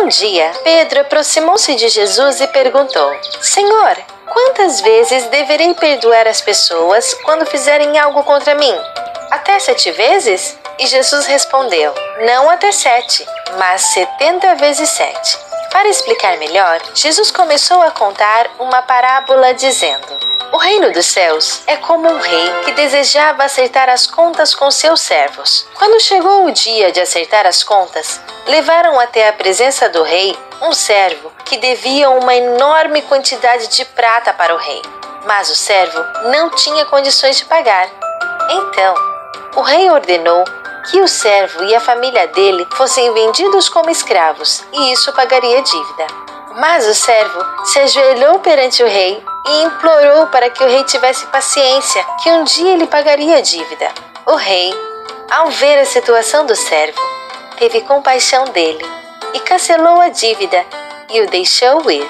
Um dia, Pedro aproximou-se de Jesus e perguntou: Senhor, quantas vezes deverei perdoar as pessoas quando fizerem algo contra mim? Até 7 vezes? E Jesus respondeu: não até 7, mas 70 vezes 7. Para explicar melhor, Jesus começou a contar uma parábola dizendo: o reino dos céus é como um rei que desejava acertar as contas com seus servos. Quando chegou o dia de acertar as contas, levaram até a presença do rei um servo que devia uma enorme quantidade de prata para o rei, mas o servo não tinha condições de pagar. Então, o rei ordenou que o servo e a família dele fossem vendidos como escravos, e isso pagaria a dívida. Mas o servo se ajoelhou perante o rei e implorou para que o rei tivesse paciência, que um dia ele pagaria a dívida. O rei, ao ver a situação do servo, teve compaixão dele e cancelou a dívida e o deixou ir.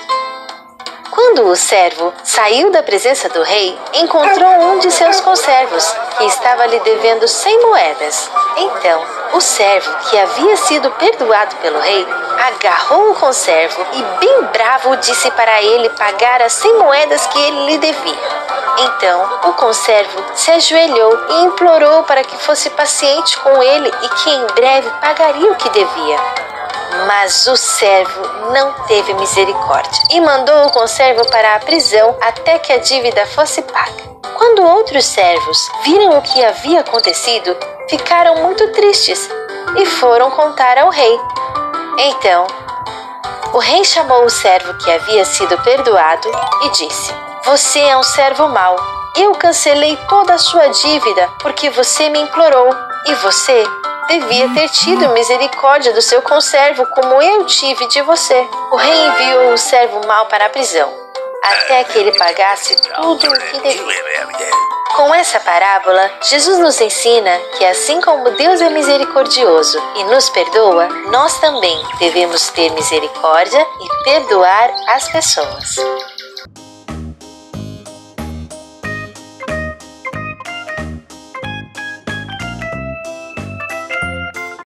Quando o servo saiu da presença do rei, encontrou um de seus conservos, que estava lhe devendo 100 moedas. Então, o servo, que havia sido perdoado pelo rei, agarrou o conservo e bem bravo disse para ele pagar as 100 moedas que ele lhe devia. Então, o conservo se ajoelhou e implorou para que fosse paciente com ele e que em breve pagaria o que devia. Mas o servo não teve misericórdia e mandou o conservo para a prisão até que a dívida fosse paga. Quando outros servos viram o que havia acontecido, ficaram muito tristes e foram contar ao rei. Então, o rei chamou o servo que havia sido perdoado e disse: você é um servo mau. Eu cancelei toda a sua dívida porque você me implorou, e você devia ter tido misericórdia do seu conservo como eu tive de você. O rei enviou o servo mau para a prisão, até que ele pagasse tudo o que devia. Com essa parábola, Jesus nos ensina que assim como Deus é misericordioso e nos perdoa, nós também devemos ter misericórdia e perdoar as pessoas.